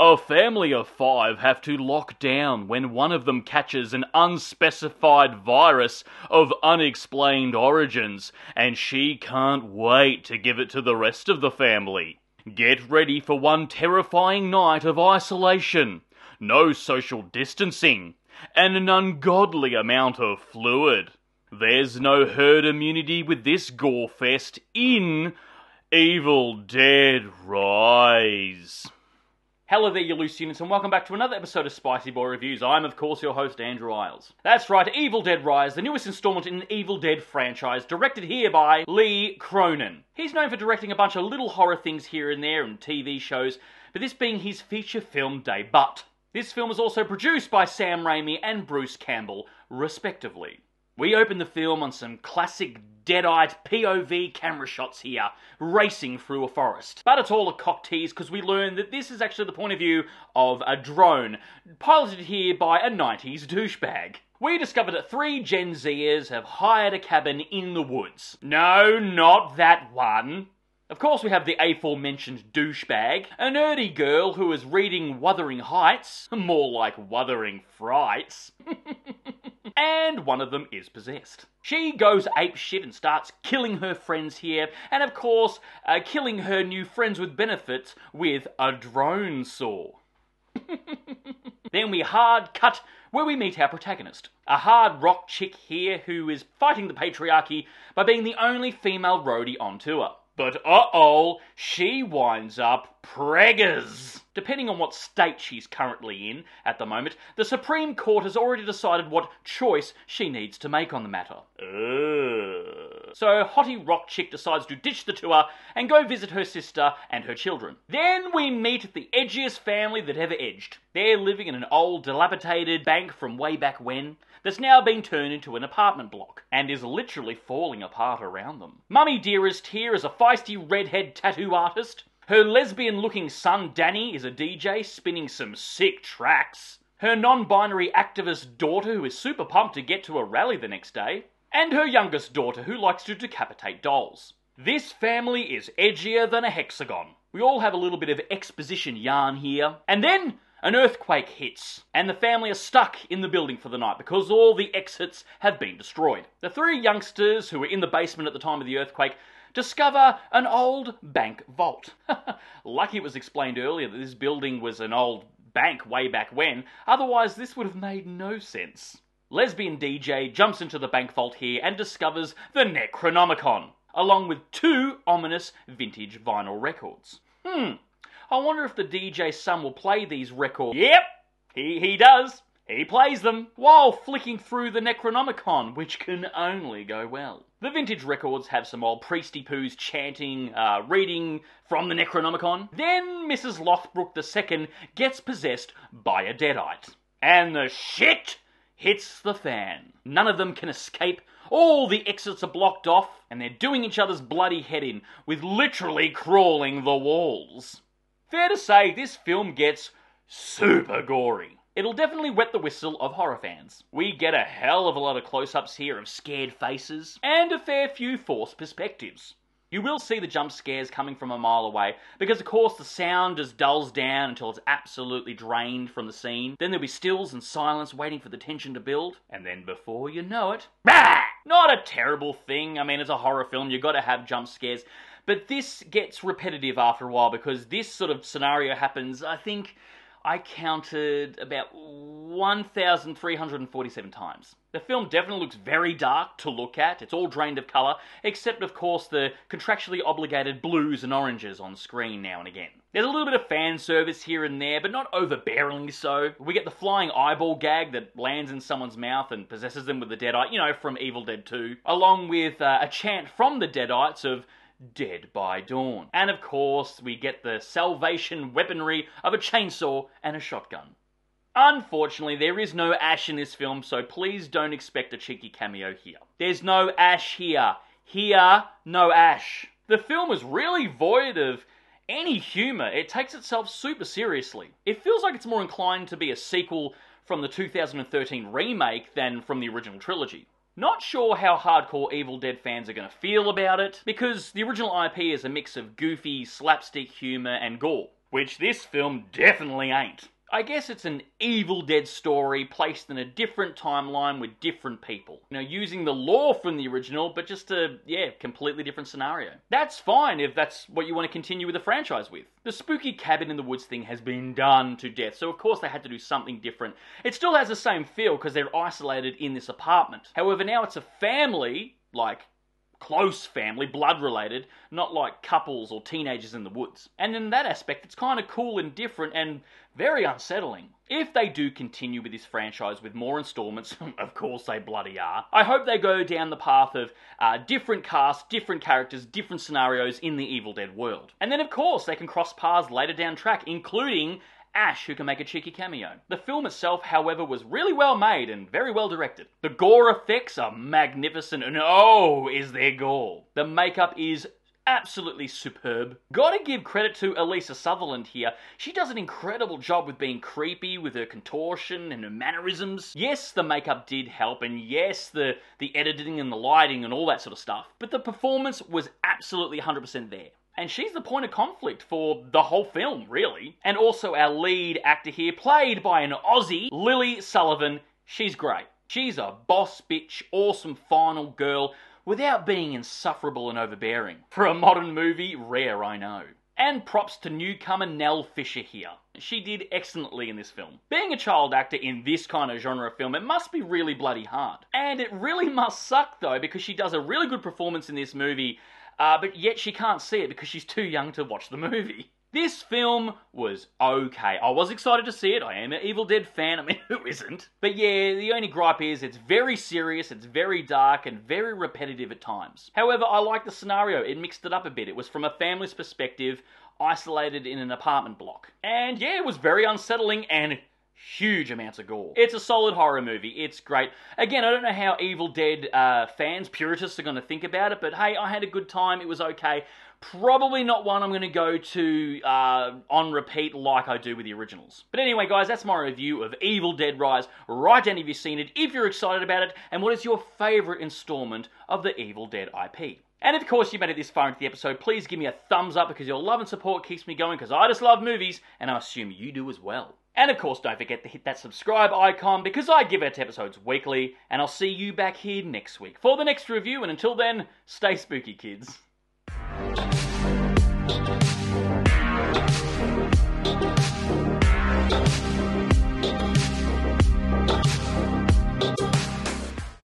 A family of 5 have to lock down when one of them catches an unspecified virus of unexplained origins, and she can't wait to give it to the rest of the family. Get ready for one terrifying night of isolation, no social distancing, and an ungodly amount of fluid. There's no herd immunity with this gore fest in Evil Dead Rise. Hello there, you loose units, and welcome back to another episode of Spicy Boy Reviews. I'm, of course, your host, Andrew Iles. That's right, Evil Dead Rise, the newest installment in the Evil Dead franchise, directed here by Lee Cronin. He's known for directing a bunch of little horror things here and there and TV shows, but this being his feature film debut. This film was also produced by Sam Raimi and Bruce Campbell, respectively. We open the film on some classic dead-eyed POV camera shots here, racing through a forest. But it's all a cock tease, because we learn that this is actually the point of view of a drone, piloted here by a 90s douchebag. We discover that 3 Gen Zers have hired a cabin in the woods. No, not that one. Of course, we have the aforementioned douchebag, a nerdy girl who is reading Wuthering Heights, more like Wuthering Frights, and one of them is possessed. She goes apeshit and starts killing her friends here, and of course, killing her new friends with benefits with a drone saw. Then we hard cut where we meet our protagonist, a hard rock chick here who is fighting the patriarchy by being the only female roadie on tour. But uh-oh, she winds up preggers. Depending on what state she's currently in at the moment, the Supreme Court has already decided what choice she needs to make on the matter. So hottie rock chick decides to ditch the tour and go visit her sister and her children. Then we meet the edgiest family that ever edged. They're living in an old dilapidated bank from way back when that's now been turned into an apartment block and is literally falling apart around them. Mummy Dearest here is a feisty redhead tattoo artist. Her lesbian-looking son, Danny, is a DJ spinning some sick tracks. Her non-binary activist daughter, who is super pumped to get to a rally the next day. And her youngest daughter, who likes to decapitate dolls. This family is edgier than a hexagon. We all have a little bit of exposition yarn here. And then an earthquake hits, and the family are stuck in the building for the night because all the exits have been destroyed. The 3 youngsters, who were in the basement at the time of the earthquake, discover an old bank vault. Lucky it was explained earlier that this building was an old bank way back when, otherwise this would have made no sense. Lesbian DJ jumps into the bank vault here and discovers the Necronomicon, along with 2 ominous vintage vinyl records. I wonder if the DJ's son will play these records. Yep, he does. He plays them while flicking through the Necronomicon, which can only go well. The vintage records have some old priesty poos chanting, reading from the Necronomicon. Then Mrs. Lothbrook II gets possessed by a deadite. And the shit hits the fan. None of them can escape. All the exits are blocked off, and they're doing each other's bloody head in, with literally crawling the walls. Fair to say, this film gets super gory. It'll definitely wet the whistle of horror fans. We get a hell of a lot of close-ups here of scared faces, and a fair few forced perspectives. You will see the jump scares coming from a mile away, because of course the sound just dulls down until it's absolutely drained from the scene. Then there'll be stills and silence waiting for the tension to build, and then before you know it, bah! Not a terrible thing, I mean it's a horror film, you've got to have jump scares, but this gets repetitive after a while because this sort of scenario happens, I think, I counted about 1,347 times. The film definitely looks very dark to look at. It's all drained of colour, except of course the contractually obligated blues and oranges on screen now and again. There's a little bit of fan service here and there, but not overbearingly so. We get the flying eyeball gag that lands in someone's mouth and possesses them with the deadite, you know, from Evil Dead 2, along with a chant from the deadites of Dead by Dawn. And of course, we get the salvation weaponry of a chainsaw and a shotgun. Unfortunately, there is no Ash in this film, so please don't expect a cheeky cameo here. There's no Ash here. Here, no Ash. The film is really void of any humour. It takes itself super seriously. It feels like it's more inclined to be a sequel from the 2013 remake than from the original trilogy. Not sure how hardcore Evil Dead fans are going to feel about it, because the original IP is a mix of goofy, slapstick humour and gore. Which this film definitely ain't. I guess it's an Evil Dead story placed in a different timeline with different people. You know, using the lore from the original, but just a, yeah, completely different scenario. That's fine if that's what you want to continue with the franchise with. The spooky cabin in the woods thing has been done to death, so of course they had to do something different. It still has the same feel because they're isolated in this apartment. However, now it's a family, like close family, blood related, not like couples or teenagers in the woods. And in that aspect, it's kind of cool and different and very unsettling. If they do continue with this franchise with more installments, of course they bloody are, I hope they go down the path of different casts, different characters, different scenarios in the Evil Dead world. And then of course they can cross paths later down track, including Ash, who can make a cheeky cameo. The film itself, however, was really well made and very well directed. The gore effects are magnificent, and oh, is there gore. The makeup is absolutely superb. Gotta give credit to Alyssa Sutherland here. She does an incredible job with being creepy, with her contortion and her mannerisms. Yes, the makeup did help, and yes, the editing and the lighting and all that sort of stuff. But the performance was absolutely 100% there. And she's the point of conflict for the whole film, really. And also our lead actor here, played by an Aussie, Lily Sullivan. She's great. She's a boss bitch, awesome final girl, without being insufferable and overbearing. For a modern movie, rare, I know. And props to newcomer Nell Fisher here. She did excellently in this film. Being a child actor in this kind of genre of film, it must be really bloody hard. And it really must suck, though, because she does a really good performance in this movie, but yet she can't see it because she's too young to watch the movie. This film was okay. I was excited to see it. I am an Evil Dead fan. I mean, who isn't? But yeah, the only gripe is it's very serious, it's very dark, and very repetitive at times. However, I like the scenario. It mixed it up a bit. It was from a family's perspective, isolated in an apartment block. And yeah, it was very unsettling and huge amounts of gore. It's a solid horror movie. It's great. Again, I don't know how Evil Dead fans, purists, are going to think about it, but hey, I had a good time. It was okay. Probably not one I'm going to go to on repeat like I do with the originals. But anyway, guys, that's my review of Evil Dead Rise. Write down if you've seen it, if you're excited about it, and what is your favourite installment of the Evil Dead IP. And if, of course, you made it this far into the episode, please give me a thumbs up because your love and support keeps me going because I just love movies, and I assume you do as well. And of course, don't forget to hit that subscribe icon because I give out episodes weekly, and I'll see you back here next week for the next review, and until then, stay spooky, kids.